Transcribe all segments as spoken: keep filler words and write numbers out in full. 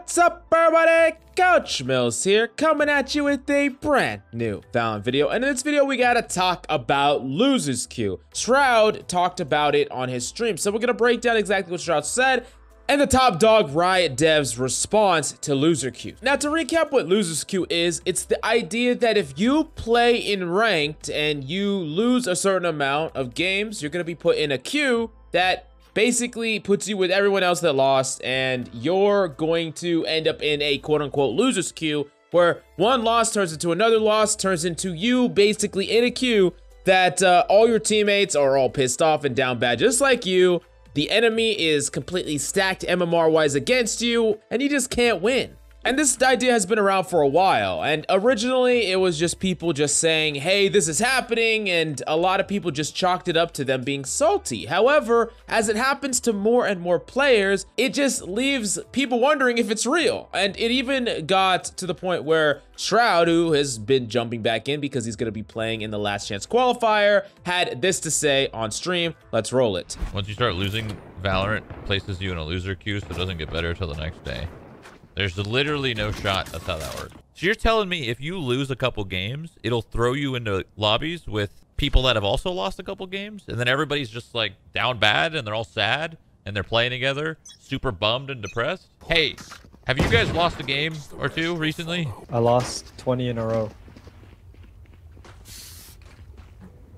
What's up, everybody? Coach Mills here, coming at you with a brand new Valorant video. And in this video, we gotta talk about Loser's Queue. Shroud talked about it on his stream, so we're gonna break down exactly what Shroud said and the top dog Riot dev's response to Loser Queue. Now, to recap what Loser's Queue is, it's the idea that if you play in ranked and you lose a certain amount of games, you're gonna be put in a queue that basically puts you with everyone else that lost, and you're going to end up in a quote-unquote loser's queue where one loss turns into another loss, turns into you basically in a queue that uh, all your teammates are all pissed off and down bad just like you. The enemy is completely stacked M M R-wise against you, and you just can't win. And this idea has been around for a while, and originally it was just people just saying, hey, this is happening, and a lot of people just chalked it up to them being salty. However, as it happens to more and more players, it just leaves people wondering if it's real. And it even got to the point where Shroud, who has been jumping back in because he's going to be playing in the last chance qualifier, had this to say on stream. Let's roll it. Once you start losing, Valorant places you in a loser queue, so it doesn't get better till the next day. There's literally no shot. That's how that works. So you're telling me if you lose a couple games, it'll throw you into lobbies with people that have also lost a couple games, and then everybody's just like down bad and they're all sad and they're playing together, super bummed and depressed. Hey, have you guys lost a game or two recently? I lost twenty in a row.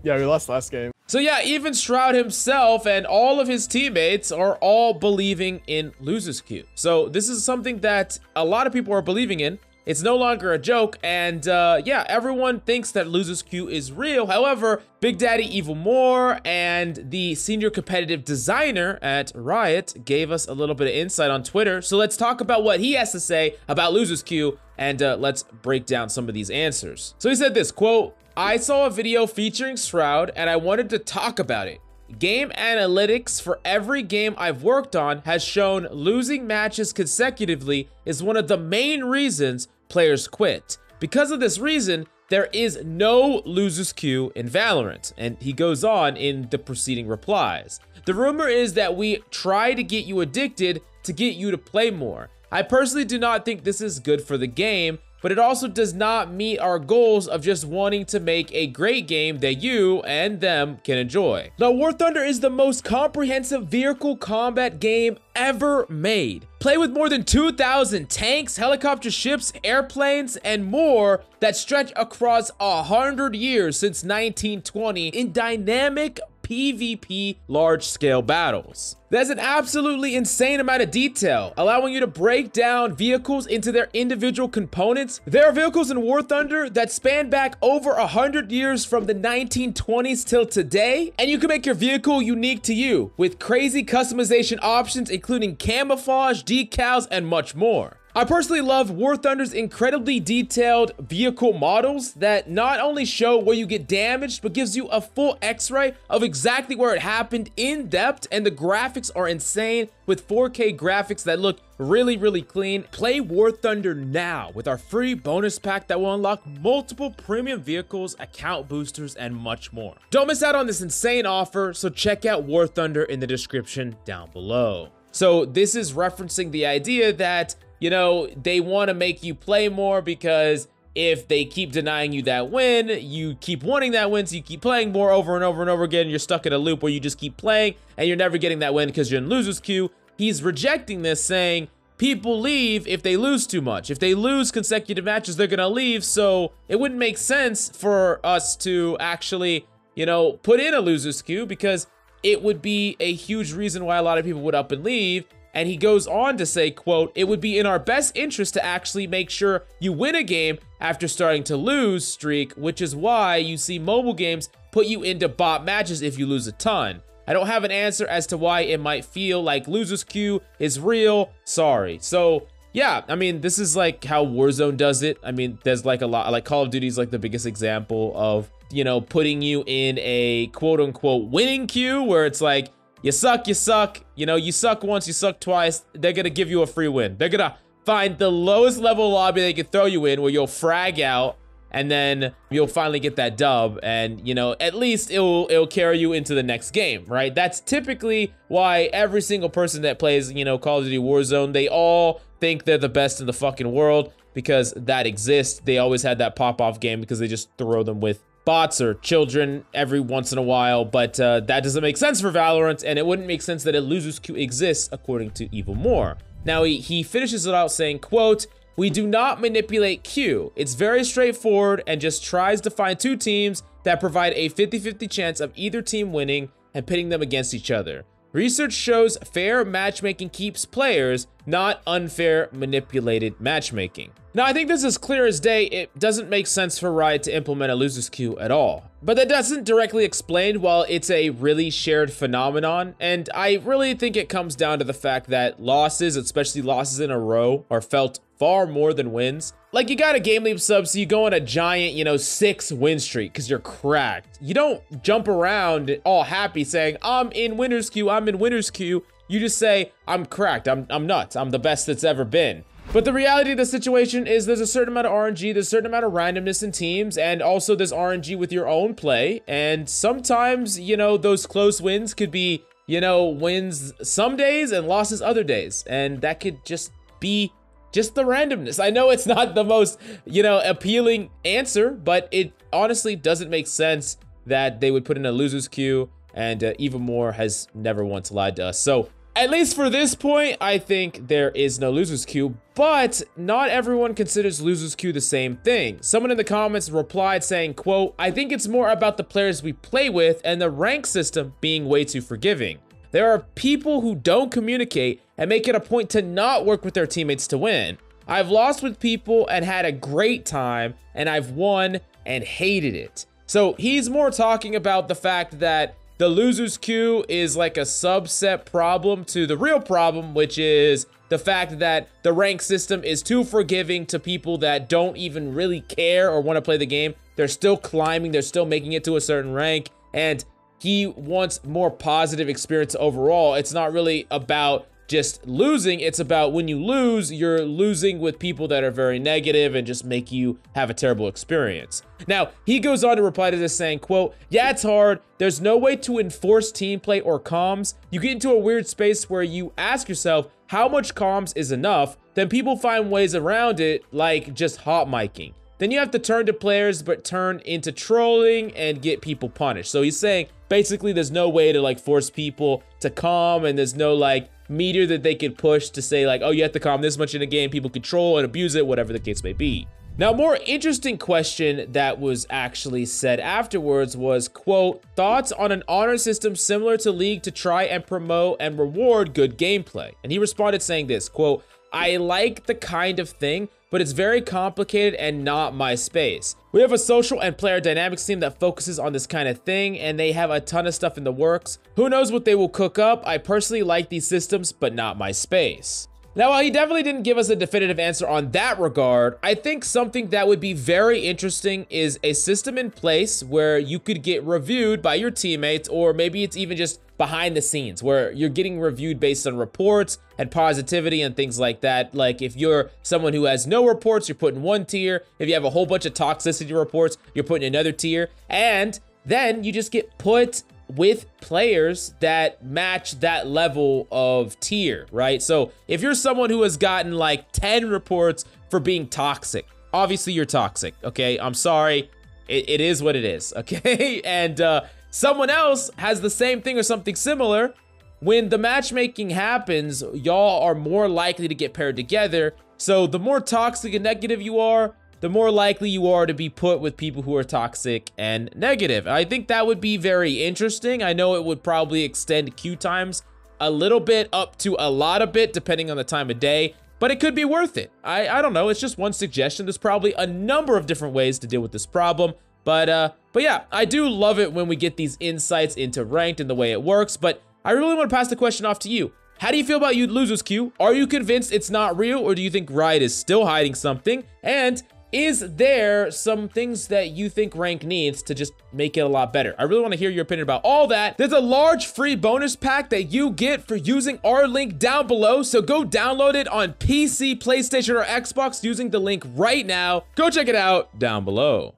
Yeah, we lost last game. So yeah, even Shroud himself and all of his teammates are all believing in Loser's Queue. So this is something that a lot of people are believing in. It's no longer a joke, and uh, yeah, everyone thinks that Loser's Queue is real. However, Big Daddy Evil Moore and the senior competitive designer at Riot gave us a little bit of insight on Twitter. So let's talk about what he has to say about Loser's Queue, and uh, let's break down some of these answers. So he said this, quote, I saw a video featuring Shroud and I wanted to talk about it. Game analytics for every game I've worked on has shown losing matches consecutively is one of the main reasons players quit. Because of this reason, there is no loser's queue in Valorant. And he goes on in the preceding replies. The rumor is that we try to get you addicted to get you to play more. I personally do not think this is good for the game, but it also does not meet our goals of just wanting to make a great game that you and them can enjoy. Now, War Thunder is the most comprehensive vehicle combat game ever made. Play with more than two thousand tanks, helicopter ships, airplanes, and more that stretch across one hundred years since nineteen twenty in dynamic P V P large-scale battles. There's an absolutely insane amount of detail, allowing you to break down vehicles into their individual components. There are vehicles in War Thunder that span back over one hundred years from the nineteen twenties till today, and you can make your vehicle unique to you with crazy customization options, including camouflage, decals, and much more. I personally love War Thunder's incredibly detailed vehicle models that not only show where you get damaged, but gives you a full x-ray of exactly where it happened in depth, and the graphics are insane with four K graphics that look really, really clean. Play War Thunder now with our free bonus pack that will unlock multiple premium vehicles, account boosters, and much more. Don't miss out on this insane offer, so check out War Thunder in the description down below. So this is referencing the idea that, you know, they want to make you play more because if they keep denying you that win, you keep wanting that win, so you keep playing more over and over and over again. You're stuck in a loop where you just keep playing and you're never getting that win because you're in loser's queue. He's rejecting this, saying people leave if they lose too much. If they lose consecutive matches, they're going to leave. So it wouldn't make sense for us to actually, you know, put in a loser's queue because it would be a huge reason why a lot of people would up and leave. And he goes on to say, quote, it would be in our best interest to actually make sure you win a game after starting to lose streak, which is why you see mobile games put you into bot matches if you lose a ton. I don't have an answer as to why it might feel like loser's queue is real. Sorry. So yeah, I mean, this is like how Warzone does it. I mean, there's like a lot, like Call of Duty is like the biggest example of, you know, putting you in a quote unquote winning queue where it's like, You suck, you suck, you know, you suck once, you suck twice, they're gonna give you a free win. They're gonna find the lowest level lobby they can throw you in where you'll frag out, and then you'll finally get that dub, and, you know, at least it'll, it'll carry you into the next game, right? That's typically why every single person that plays, you know, Call of Duty Warzone, they all think they're the best in the fucking world because that exists. They always had that pop-off game because they just throw them with bots or children every once in a while, but uh, that doesn't make sense for Valorant, and it wouldn't make sense that ElususQ exists according to Evil Moore. Now, he, he finishes it out saying, quote, "We do not manipulate Q. It's very straightforward and just tries to find two teams that provide a fifty fifty chance of either team winning and pitting them against each other. Research shows fair matchmaking keeps players, not unfair manipulated matchmaking." Now, I think this is clear as day. It doesn't make sense for Riot to implement ElususQ at all. But that doesn't directly explain why it's a really shared phenomenon, and I really think it comes down to the fact that losses, especially losses in a row, are felt far more than wins. Like, you got a GameLeap sub, so you go on a giant, you know, six win streak because you're cracked. You don't jump around all happy saying, "I'm in winner's queue, I'm in winner's queue." You just say, "I'm cracked, I'm, I'm nuts, I'm the best that's ever been." But the reality of the situation is there's a certain amount of R N G, there's a certain amount of randomness in teams, and also there's R N G with your own play. And sometimes, you know, those close wins could be, you know, wins some days and losses other days. And that could just be just the randomness. I know it's not the most, you know, appealing answer, but it honestly doesn't make sense that they would put in a losers queue, and uh, Evil Moore has never once lied to us. So, at least for this point, I think there is no ElususQ, but not everyone considers ElususQ the same thing. Someone in the comments replied saying, quote, "I think it's more about the players we play with and the rank system being way too forgiving. There are people who don't communicate and make it a point to not work with their teammates to win. I've lost with people and had a great time, and I've won and hated it." So he's more talking about the fact that the losers queue is like a subset problem to the real problem, which is the fact that the rank system is too forgiving to people that don't even really care or want to play the game. They're still climbing, they're still making it to a certain rank, and he wants more positive experience overall. It's not really about just losing, it's about when you lose, you're losing with people that are very negative and just make you have a terrible experience. Now, he goes on to reply to this saying, quote, "Yeah, it's hard. There's no way to enforce team play or comms. You get into a weird space where you ask yourself how much comms is enough. Then people find ways around it, like just hot micing. Then you have to turn to players, but turn into trolling and get people punished." So he's saying basically there's no way to like force people to calm, and there's no like meter that they could push to say like, oh, you have to calm this much in a game. People control and abuse it, whatever the case may be. Now, more interesting question that was actually said afterwards was, quote, "Thoughts on an honor system similar to League to try and promote and reward good gameplay?" And he responded saying this, quote, "I like the kind of thing, but it's very complicated and not my space. We have a social and player dynamics team that focuses on this kind of thing, and they have a ton of stuff in the works. Who knows what they will cook up? I personally like these systems, but not my space." Now, while he definitely didn't give us a definitive answer on that regard, I think something that would be very interesting is a system in place where you could get reviewed by your teammates, or maybe it's even just behind the scenes where you're getting reviewed based on reports and positivity and things like that. Like, if you're someone who has no reports, you're put in one tier. If you have a whole bunch of toxicity reports, you're put in another tier. And then you just get put with players that match that level of tier, right? So if you're someone who has gotten like ten reports for being toxic, obviously you're toxic, okay? I'm sorry, it, it is what it is, okay? And uh, someone else has the same thing or something similar. When the matchmaking happens, y'all are more likely to get paired together. So the more toxic and negative you are, the more likely you are to be put with people who are toxic and negative. I think that would be very interesting. I know it would probably extend queue times a little bit up to a lot of bit, depending on the time of day, but it could be worth it. I, I don't know, it's just one suggestion. There's probably a number of different ways to deal with this problem, but uh, but yeah, I do love it when we get these insights into ranked and the way it works, but I really wanna pass the question off to you. How do you feel about ElususQ? Are you convinced it's not real, or do you think Riot is still hiding something? And is there some things that you think rank needs to just make it a lot better? I really want to hear your opinion about all that. There's a large free bonus pack that you get for using our link down below. So go download it on P C, PlayStation, or Xbox using the link right now. Go check it out down below.